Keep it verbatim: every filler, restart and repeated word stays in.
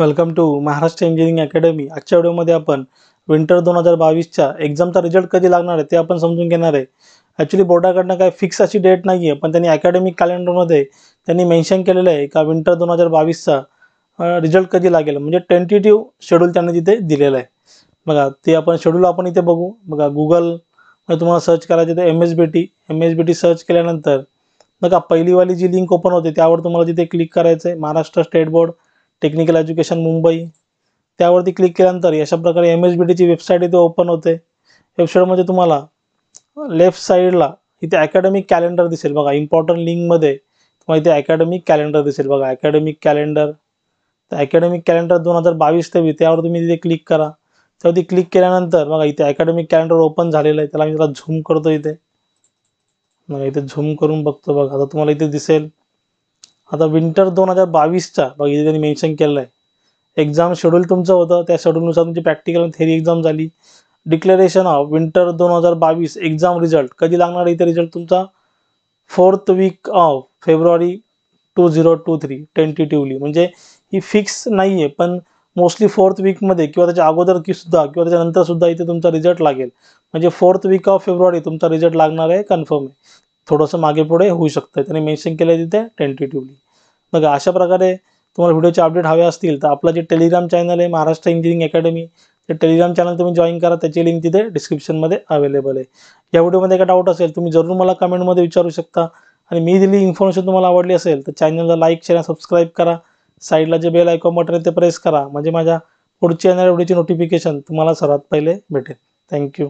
Welcome to Maharashtra engineering academy. आजच्या व्हिडिओमध्ये आपण विंटर दोन हजार बावीसच्या एक्झामचा रिझल्ट कधी लागणार आहे ते आपण समजून घेणार आहे। ॲक्च्युली बोर्डाकडनं काही फिक्स अशी डेट नाही आहे, पण त्यांनी अकॅडमिक कॅलेंडरमध्ये त्यांनी मेन्शन केलेलं आहे का विंटर दोन हजार बावीसचा रिझल्ट कधी लागेल, म्हणजे टेंटेटिव्ह शेड्यूल त्यांनी तिथे दिलेलं आहे। बघा ते आपण शेड्यूल आपण इथे बघू। बघा गुगलमध्ये तुम्हाला सर्च करायचं तर M S B T M S B T search केल्यानंतर बघा पहिलीवाली जी लिंक ओपन होते त्यावर तुम्हाला तिथे क्लिक करायचं आहे, Maharashtra state board technical education Mumbai. त्यावरती क्लिक केल्यानंतर अशा प्रकारे एम एस बी टीची वेबसाईट इथे ओपन होते। वेबसाईटमध्ये तुम्हाला लेफ्ट साईडला इथे अकॅडमिक कॅलेंडर दिसेल। बघा इम्पॉर्टंट लिंकमध्ये तुम्हाला इथे अकॅडमिक कॅलेंडर दिसेल। बघा अकॅडमिक कॅलेंडर, तर अकॅडमिक कॅलेंडर दोन हजार बावीस ते त्यावर तुम्ही तिथे क्लिक करा। त्यावरती क्लिक केल्यानंतर बघा इथे अकॅडमिक कॅलेंडर ओपन झालेलं आहे। त्याला मी त्याला झूम करतो इथे, बघा इथे झूम करून बघतो। बघा आता तुम्हाला इथे दिसेल आता विंटर दोन हजार बावीसचा बघा इथे त्यांनी मेन्शन केलेलं आहे। एक्झाम शेड्यूल तुमचं होतं, त्या शेड्यूलनुसार तुमची प्रॅक्टिकल आणि थेरी एक्झाम झाली। डिक्लेरेशन ऑफ विंटर दोन हजार बावीस एक्झाम रिझल्ट कधी लागणार इथे रिझल्ट तुमचा fourth week of February two zero two three tentatively, म्हणजे ही फिक्स नाही आहे, पण मोस्टली फोर्थ वीकमध्ये किंवा त्याच्या अगोदर की सुद्धा किंवा त्याच्यानंतरसुद्धा इथे तुमचा रिझल्ट लागेल, म्हणजे फोर्थ वीक ऑफ फेब्रुवारी तुमचा रिझल्ट लागणार आहे, कन्फर्म आहे। थोडंसं मागे पुढे होऊ शकतं, त्यांनी मेन्शन केलं आहे तिथे टेंटेटिव्हली। बघा अशा प्रकारे तुम्हाला व्हिडिओचे अपडेट हवे असतील तर आपला जे टेलिग्राम चॅनल आहे महाराष्ट्र इंजिनिअरिंग अकॅडमी, ते टेलिग्राम चॅनल तुम्ही जॉईन करा, त्याची लिंक तिथे डिस्क्रिप्शनमध्ये अवेलेबल आहे। या व्हिडिओमध्ये काय डाऊट असेल तुम्ही जरूर मला कमेंटमध्ये विचारू शकता, आणि मी दिली इन्फॉर्मेशन तुम्हाला आवडली असेल तर चॅनलला लाईक शेअर सबस्क्राईब करा। साईडला जे बेल आयकॉन बटन आहे ते प्रेस करा, म्हणजे माझ्या पुढच्या येणाऱ्या व्हिडिओची नोटिफिकेशन तुम्हाला सर्वात पहिले भेटेल। थँक्यू।